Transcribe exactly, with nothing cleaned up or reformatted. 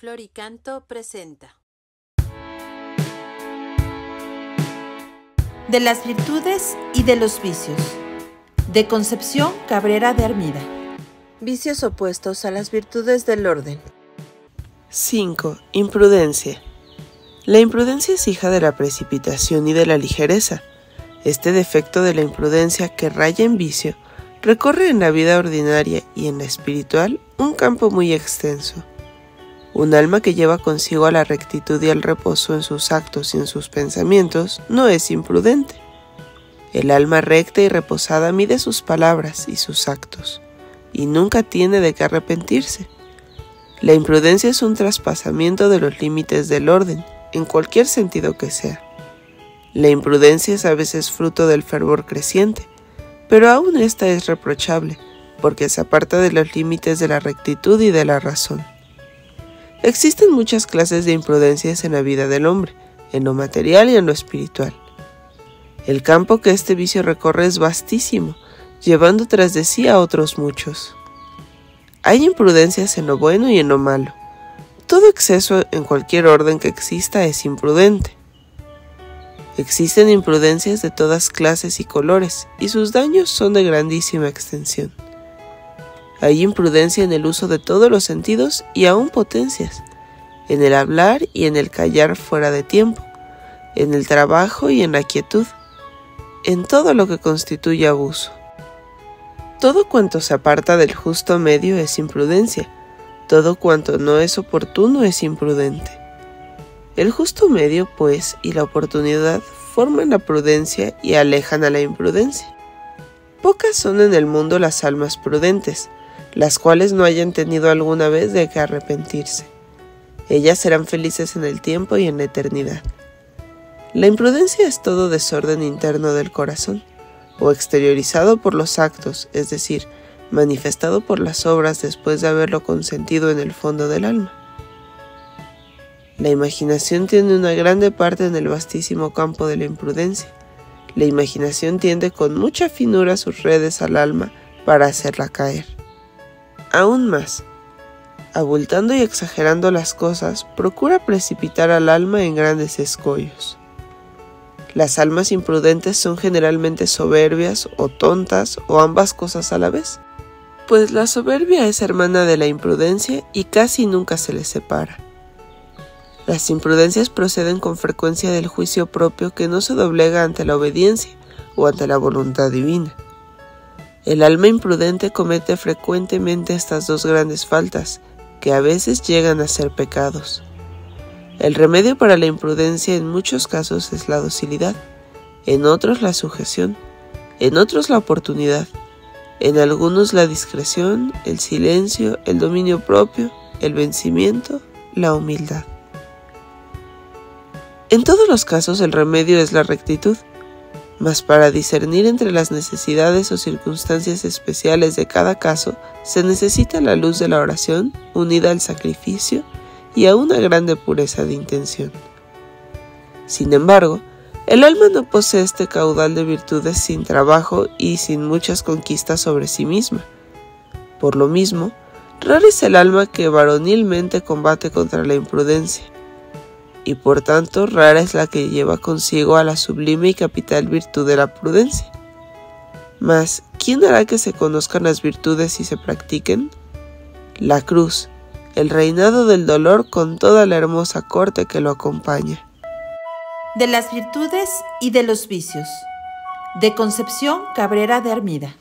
Flor y Canto presenta. De las virtudes y de los vicios, de Concepción Cabrera de Armida. Vicios opuestos a las virtudes del orden. cinco. Imprudencia. La imprudencia es hija de la precipitación y de la ligereza. Este defecto de la imprudencia, que raya en vicio, recorre en la vida ordinaria y en la espiritual un campo muy extenso. Un alma que lleva consigo a la rectitud y al reposo en sus actos y en sus pensamientos no es imprudente. El alma recta y reposada mide sus palabras y sus actos, y nunca tiene de qué arrepentirse. La imprudencia es un traspasamiento de los límites del orden, en cualquier sentido que sea. La imprudencia es a veces fruto del fervor creciente, pero aún esta es reprochable, porque se aparta de los límites de la rectitud y de la razón. Existen muchas clases de imprudencias en la vida del hombre, en lo material y en lo espiritual. El campo que este vicio recorre es vastísimo, llevando tras de sí a otros muchos. Hay imprudencias en lo bueno y en lo malo. Todo exceso en cualquier orden que exista es imprudente. Existen imprudencias de todas clases y colores, y sus daños son de grandísima extensión. Hay imprudencia en el uso de todos los sentidos y aún potencias, en el hablar y en el callar fuera de tiempo, en el trabajo y en la quietud, en todo lo que constituye abuso. Todo cuanto se aparta del justo medio es imprudencia, todo cuanto no es oportuno es imprudente. El justo medio, pues, y la oportunidad forman la prudencia y alejan a la imprudencia. Pocas son en el mundo las almas prudentes, las cuales no hayan tenido alguna vez de qué arrepentirse. Ellas serán felices en el tiempo y en la eternidad. La imprudencia es todo desorden interno del corazón, o exteriorizado por los actos, es decir, manifestado por las obras después de haberlo consentido en el fondo del alma. La imaginación tiene una grande parte en el vastísimo campo de la imprudencia. La imaginación tiende con mucha finura sus redes al alma para hacerla caer. Aún más, abultando y exagerando las cosas, procura precipitar al alma en grandes escollos. Las almas imprudentes son generalmente soberbias o tontas o ambas cosas a la vez, pues la soberbia es hermana de la imprudencia y casi nunca se les separa. Las imprudencias proceden con frecuencia del juicio propio que no se doblega ante la obediencia o ante la voluntad divina. El alma imprudente comete frecuentemente estas dos grandes faltas, que a veces llegan a ser pecados. El remedio para la imprudencia en muchos casos es la docilidad, en otros la sujeción, en otros la oportunidad, en algunos la discreción, el silencio, el dominio propio, el vencimiento, la humildad. En todos los casos el remedio es la rectitud, mas para discernir entre las necesidades o circunstancias especiales de cada caso se necesita la luz de la oración unida al sacrificio y a una grande pureza de intención. Sin embargo, el alma no posee este caudal de virtudes sin trabajo y sin muchas conquistas sobre sí misma. Por lo mismo, rara es el alma que varonilmente combate contra la imprudencia, y por tanto rara es la que lleva consigo a la sublime y capital virtud de la prudencia. Mas, ¿quién hará que se conozcan las virtudes y se practiquen? La cruz, el reinado del dolor con toda la hermosa corte que lo acompaña. De las virtudes y de los vicios, de Concepción Cabrera de Armida.